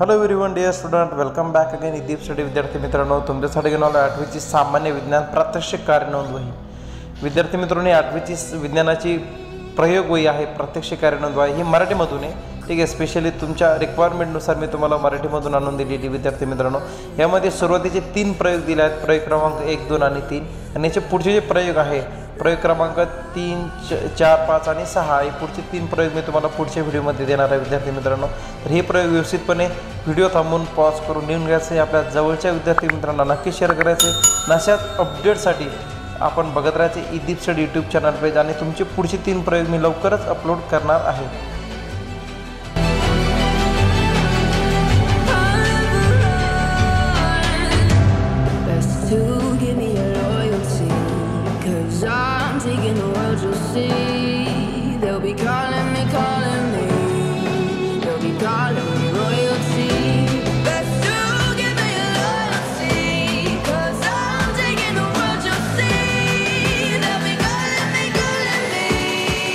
Hello everyone dear student, welcome back again eDeep Study. विद्यार्थी मित्रांनो, तुमच्यासाठी घेऊन आलो 8वीची सामान्य विज्ञान प्रात्यक्षिक कार्यनोंद वही. विद्यार्थी मित्रांनो, 8वीची विज्ञानाची प्रयोग वही आहे, प्रात्यक्षिक कार्यनोंद वही ही मराठीमधून आहे. ठीक आहे, स्पेशली तुमच्या रिक्वायरमेंटनुसार मी तुम्हाला मराठीमधून आणून दिलेली. विद्यार्थी मित्रांनो, यामध्ये सुरुवातीचे 3 प्रयोग दिले आहेत, प्रयोग क्रमांक 1, 2 आणि 3. आणि याचे पुढचे जे प्रयोग आहे, प्रयोग क्रमांक 3, 4, 5 आणि 6, हे पुढचे 3 प्रयोग मी तुम्हाला पुढच्या व्हिडिओमध्ये देणार आहे. विद्यार्थी मित्रांनो, तर हे प्रयोग व्यवस्थितपणे व्हिडिओ थांबून पॉज करून नेऊन घ्यायचे, आपल्या जवळच्या विद्यार्थी मित्रांना नक्की शेअर करायचे. अशाच अपडेटसाठी आपण बघत राहायचे eDeep Study YouTube channel page. आणि तुमचे पुढचे 3 प्रयोग मी लवकरच अपलोड करणार आहे. Taking the world, you'll see. They'll be calling me, calling me. They'll be calling me royalty. Best to give me your loyalty, 'cause I'm taking the world, you'll see. They'll be calling me, calling me.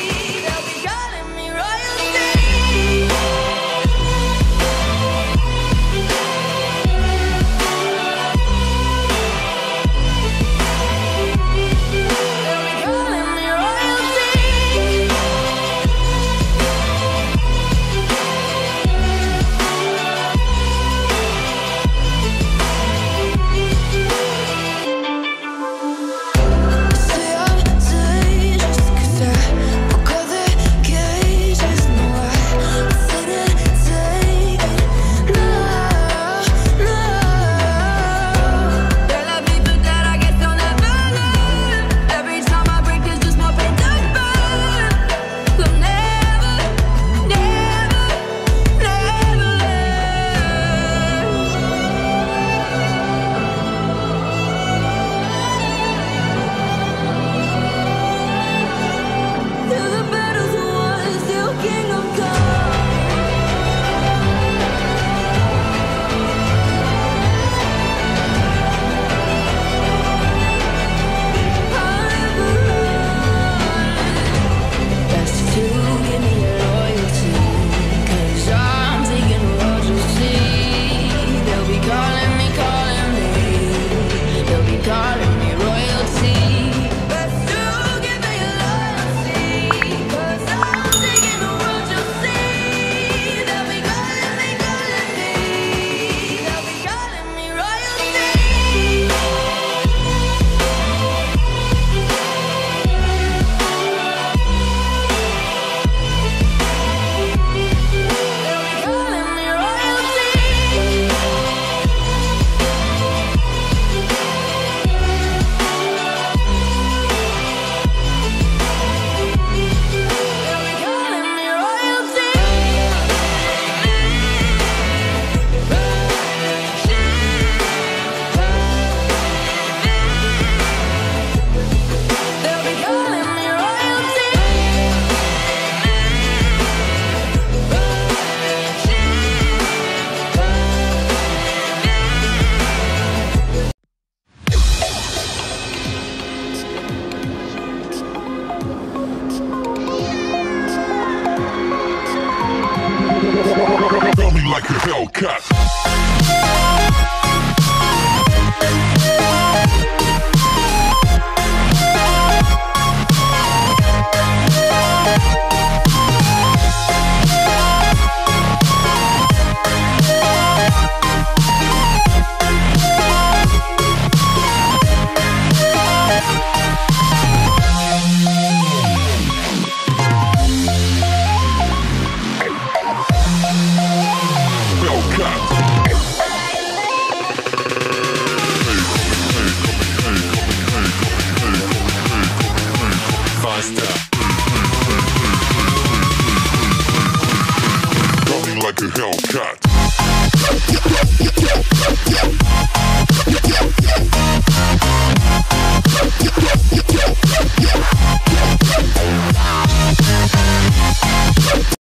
They'll be calling me royalty. Tell me like a Hellcat. Hellcat.